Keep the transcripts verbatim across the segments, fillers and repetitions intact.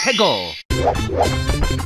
Hego. Hego. Hego.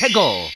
Hego.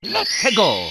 Let's go!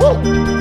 Woo!